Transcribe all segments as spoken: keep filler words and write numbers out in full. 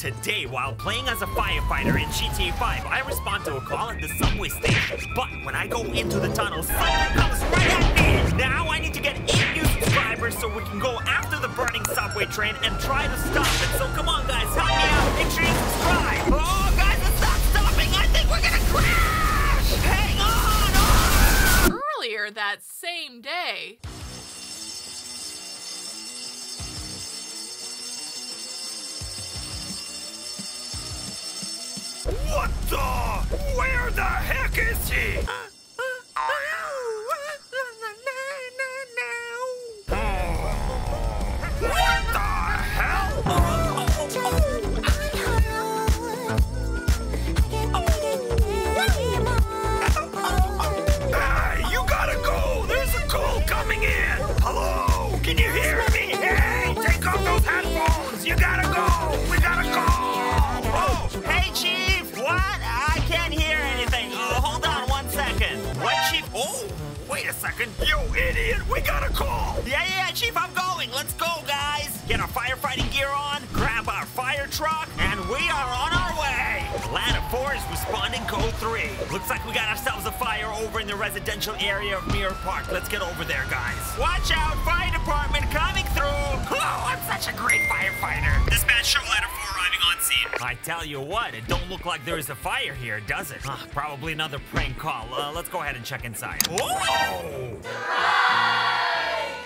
Today, while playing as a firefighter in G T A five, I respond to a call at the subway station. But when I go into the tunnel, something comes right at me! Now I need to get eight new subscribers so we can go after the burning subway train and try to stop it. So come on, guys, help me out. Make sure you subscribe. Oh, guys, it's not stopping. I think we're gonna crash! Hang on! Oh! Earlier that same day... What the? Where the heck is he? Uh, uh, uh, what the hell? Hey, you gotta go. There's a call coming in. Hello? Can you hear me? Hey, take off those headphones. You gotta go. We gotta go. Oh, hey, Chief. What? I can't hear anything. Uh, hold on one second. What, Chief? Oh, wait a second. You idiot! We got a call! Yeah, yeah, Chief, I'm going. Let's go, guys. Get our firefighting gear on, grab our fire truck, and we are on our way. Ladder four is responding code three. Looks like we got ourselves a fire over in the residential area of Mirror Park. Let's get over there, guys. Watch out! Fire department coming through! Oh, I'm such a great firefighter. Dispatch, show ladder four. I tell you what, it don't look like there is a fire here, does it? Huh, probably another prank call. Uh, let's go ahead and check inside. Whoa!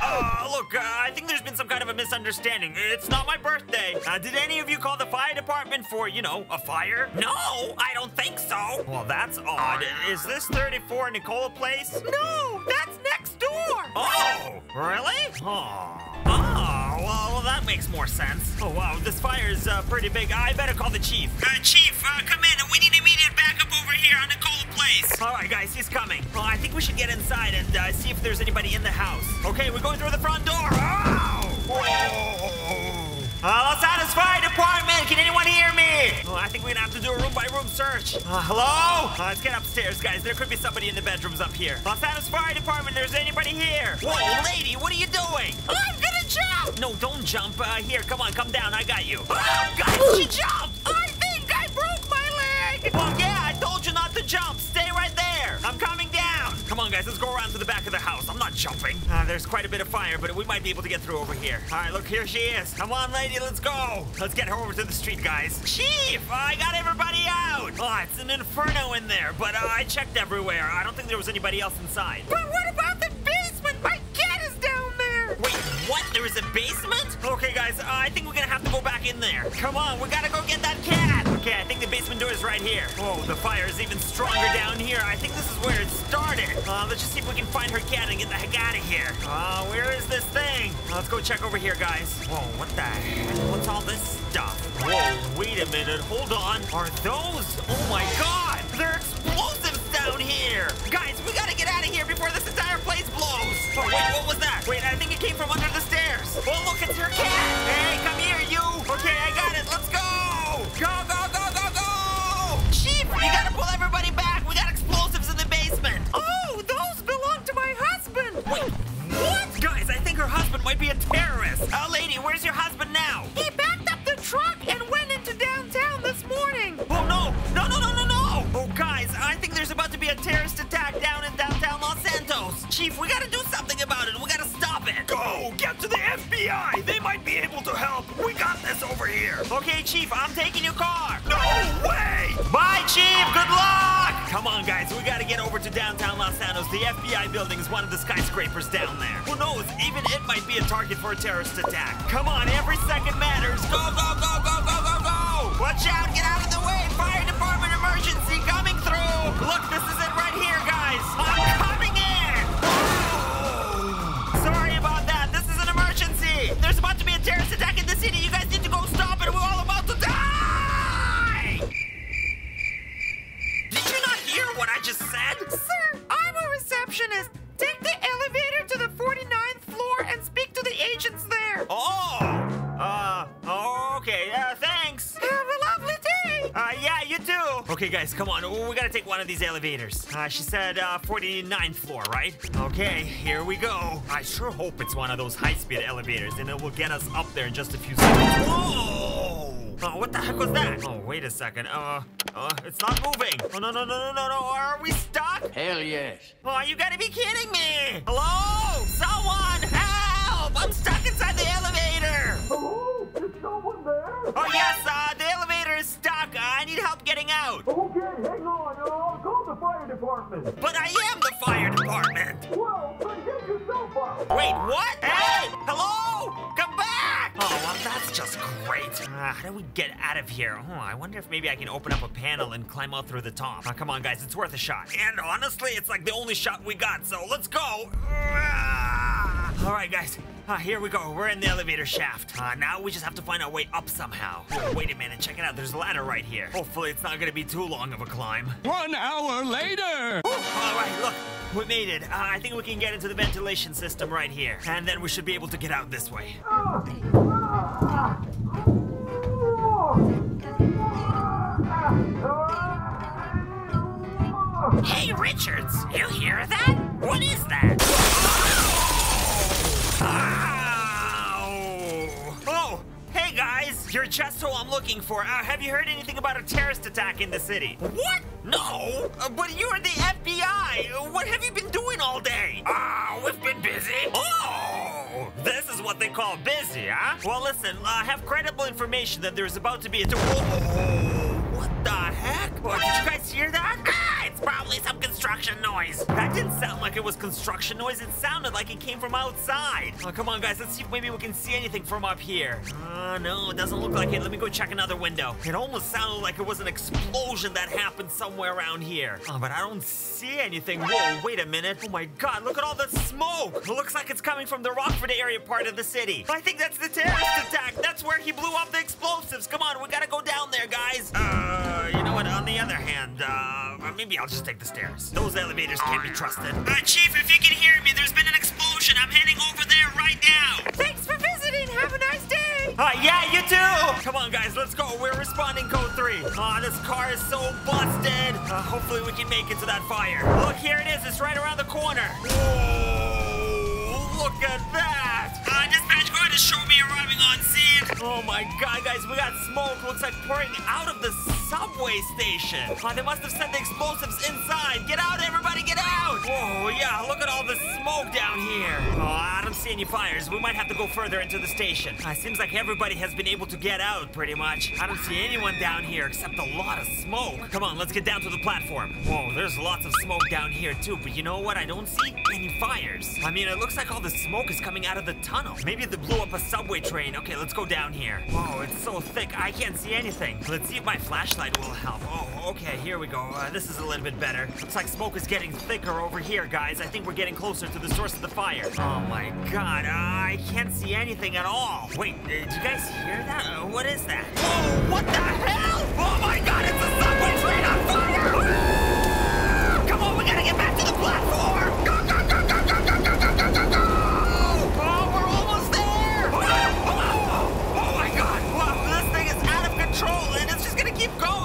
Uh, look, uh, I think there's been some kind of a misunderstanding. It's not my birthday. Uh, did any of you call the fire department for, you know, a fire? No, I don't think so. Well, that's odd. Is this thirty-four Nicola Place? No, that's next door. Oh, really? Oh. Oh, well, that makes more sense. Oh, wow, this fire is uh, pretty big. I better call the chief. Uh, chief, uh, come in. We need immediate backup over here on Nicola Place. All right, guys, he's coming. Well, I think we should get inside and uh, see if there's anybody in the house. Okay, we're going through the front door. Oh! Whoa! Uh, Los Santos Fire Department, can anyone hear me? Oh, I think we're gonna have to do a room-by-room search. Uh, hello? Uh, let's get upstairs, guys. There could be somebody in the bedrooms up here. Los Santos Fire Department, there's anybody here? Whoa, lady, what are you doing? I'm gonna jump! No, don't jump. Uh, here, come on, come down. I got you. Oh, guys, she jumped! I think I broke my leg! Well, yeah, I told you not to jump. Stay right there. I'm coming down. Come on, guys, let's go around to the back of the house. I'm not jumping. Uh, there's quite a bit of fire, but we might be able to get through over here. All right, look, here she is. Come on, lady, let's go. Let's get her over to the street, guys. Chief, I got everybody out. Oh, it's an inferno in there, but uh, I checked everywhere. I don't think there was anybody else inside. But what about the basement? My cat is down there. Wait, what? There is a basement? Okay, guys, uh, I think we're gonna have to go back in there. Come on, we gotta go get that cat. Okay, I think the basement door is right here. Whoa, the fire is even stronger down here. I think this is where it started. Uh, let's just see if we can find her cat and get the heck out of here. Uh, where is this thing? Uh, let's go check over here, guys. Whoa, what the heck? What's all this stuff? Whoa, wait a minute. Hold on. Are those? Oh my God! They're explosives down here! Guys, we gotta get out of here before this entire place blows! Oh, wait, what was that? Wait, I think it came from under the stairs. Oh, look, it's her cat! Hey, come here, you! Okay, I got it. Let's go! Go, go, go, go, go! Chief, we gotta pull everybody back. We got explosives in the basement. Oh, those belong to my husband. Wait, what? Guys, I think her husband might be a terrorist. Oh, lady, where's your husband now? He backed up the truck and went into downtown this morning. Oh, no, no, no, no, no, no. Oh, guys, I think there's about to be a terrorist attack down in downtown Los Santos. Chief, we gotta do something about it. We gotta stop it. Go, get to the F B I. They might be able to help. We got this over here. Okay, Chief, I'm taking your car. No way! Bye, Chief. Good luck! Come on, guys. We gotta get over to downtown Los Santos. The F B I building is one of the skyscrapers down there. Who knows? Even it might be a target for a terrorist attack. Come on, every second matters. Go, go, go, go, go, go, go! Watch out! Get out of the way! Fire department emergency coming through! Look, this is it right here, guys! I'm coming in! Oh. Sorry about that. This is an emergency. There's about to be a terrorist attack in the city. You guys need to go stop it. We're all about to die! Did you not hear what I just said? Sir, I'm a receptionist. Take the elevator to the forty-ninth floor and speak to the agents there. Oh! Uh, oh, okay. Uh, thanks. Have a lovely day. Uh, yeah, you too. Okay, guys, come on. We gotta take one of these elevators. Uh, she said, uh, forty-ninth floor, right? Okay, here we go. I sure hope it's one of those high-speed elevators, and it will get us up there in just a few seconds. Whoa! Oh, what the heck was that? Oh, wait a second. Uh, uh, it's not moving. Oh, no, no, no, no, no, no. Are we stuck? Hell yes. Oh, you gotta be kidding me. Hello? Someone help! I'm stuck inside the elevator. Hello? Is someone there? Oh, yes. Uh, the elevator is stuck. Uh, I need help getting out. Okay, hang on. Uh, I'll call the fire department. But I am the fire department. Well, then get yourself out. Wait, what? Hey! Hello? Come back! Oh, well, that's just great. Uh, how do we get out of here? Oh, I wonder if maybe I can open up a panel and climb out through the top. Oh, come on, guys. It's worth a shot. And honestly, it's like the only shot we got, so let's go. Uh, all right, guys. Uh, here we go. We're in the elevator shaft. Uh, now we just have to find our way up somehow. Oh, wait a minute. Check it out. There's a ladder right here. Hopefully, it's not going to be too long of a climb. One hour later. Ooh, all right, look. We made it. Uh, I think we can get into the ventilation system right here. And then we should be able to get out this way. Hey, Richards, you hear that? What is that? Ow! Oh! Hey, guys! You're just who I'm looking for. Uh, have you heard anything about a terrorist attack in the city? What? No! Uh, but you're the F B I! What have you been doing all day? Ah, uh, we've been busy. Oh! This is what they call busy, huh? Well, listen, I uh, have credible information that there's about to be a... Oh, what the heck? Oh, did you guys hear that? Ah, it's probably some construction noise. That didn't sound like it was construction noise. It sounded like it came from outside. Oh, come on, guys. Let's see if maybe we can see anything from up here. Uh, no, it doesn't look like it. Let me go check another window. It almost sounded like it was an explosion that happened somewhere around here. Oh, but I don't see anything. Whoa, wait a minute. Oh, my God. Look at all the smoke. It looks like it's coming from the Rockford area part of the city. I think that's the terrorist attack. That's where he blew up the explosives. Come on, we gotta go down there, guys. Uh, you know what? On the other hand, uh, maybe I'll just take the stairs. Those elevators can't be trusted. Uh, Chief, if you can hear me, there's been an explosion. I'm heading over there right now. Thanks for visiting. Have a nice day. Uh, yeah, you too. Come on, guys. Let's go. We're responding code three. Aw, uh, this car is so busted. Uh, hopefully, we can make it to that fire. Look, here it is. It's right around the corner. Whoa, look at that. Uh, dispatch, go ahead and show me arriving on scene. Oh, my God, guys. We got smoke. Looks like pouring out of the subway station. Oh, they must have sent the explosives inside. Get out, everybody, get out! Whoa, yeah, look at all the smoke down here. Oh, I don't see any fires. We might have to go further into the station. Uh, seems like everybody has been able to get out, pretty much. I don't see anyone down here except a lot of smoke. Come on, let's get down to the platform. Whoa, there's lots of smoke down here, too. But you know what? I don't see any fires. I mean, it looks like all the smoke is coming out of the tunnel. Maybe they blew up a subway train. Okay, let's go down here. Whoa, it's so thick. I can't see anything. Let's see if my flashlight will help. Oh, okay, here we go. Uh, this is a little bit better. Looks like smoke is getting thicker over here, guys. I think we're getting closer to the source of the fire. Oh my God, uh, I can't see anything at all. Wait, uh, did you guys hear that? Uh, what is that? Whoa, what the hell? Oh my God, it's a subway train on fire! Ah! Come on, we gotta get back to the platform! Go, go, go, go, go, go, go, go, go, go, go! Oh, we're almost there! Oh, oh, oh, oh my God! Wow, this thing is out of control and it's just gonna keep going!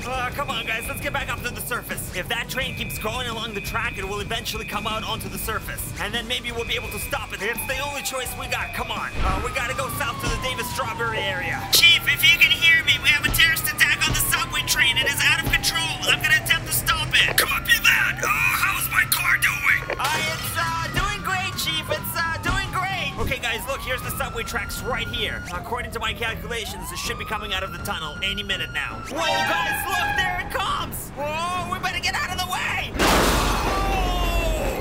Uh, come on, guys. Let's get back up to the surface. If that train keeps going along the track, it will eventually come out onto the surface. And then maybe we'll be able to stop it. It's the only choice we got. Come on. Uh, we gotta go south to the Davis Strawberry area. Chief, if you can hear me, we have a terrorist attack on the subway train. It is out of control. I'm gonna attempt to stop it. Copy that. Uh, how's my car doing? Uh, it's, uh, doing great, Chief. It's, uh, doing great. Okay, guys, look. Here's the subway tracks right here. According to my calculations, it should be coming out of the tunnel any minute now. Whoa, guys. Look, there it comes! Whoa, we better get out of the way! Oh,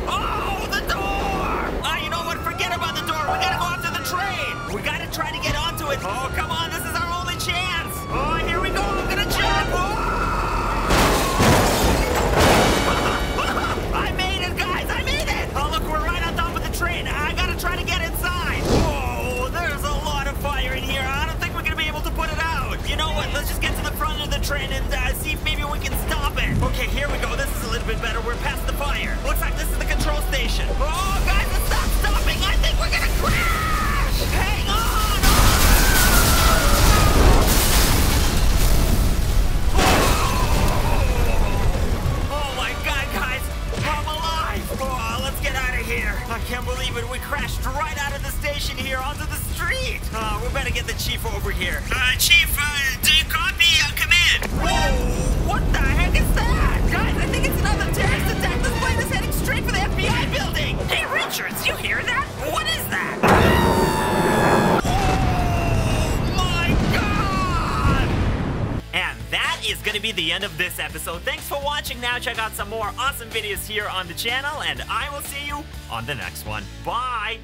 oh the door! Ah, oh, you know what? Forget about the door. We gotta go after the train. We gotta try to get onto it. Oh, come on, this is our only chance. Oh, here we go. I'm gonna jump. Oh! I made it, guys. I made it. Oh, look, we're right on top of the train. I gotta try to get inside. Whoa, there's a lot of fire in here. I don't think we're gonna be able to put it out. You know what? Let's just get to the front of the train and uh, see if maybe we can stop it. Okay, here we go. This is a little bit better. We're past the fire. Looks like this is the control station. Oh, guys, it's not stopping. I think we're gonna crash. Hang on. Oh, oh my God, guys. I'm alive. Oh, let's get out of here. I can't believe it. We crashed right out of the station here onto the street. Uh, we better get the chief over here. Chief, uh, do you copy? I'll come in. Whoa, what the heck is that? Guys, I think it's another terrorist attack. This plane is heading straight for the F B I building. Hey, Richards, you hear that? What is that? Oh, my God! And that is going to be the end of this episode. Thanks for watching. Now check out some more awesome videos here on the channel, and I will see you on the next one. Bye!